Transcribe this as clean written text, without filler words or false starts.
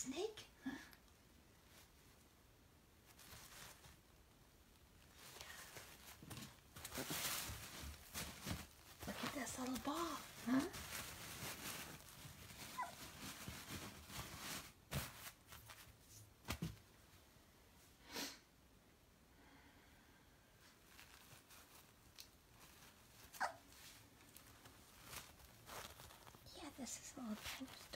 snake? Look at this little ball, huh? Yeah, this is a little tiny.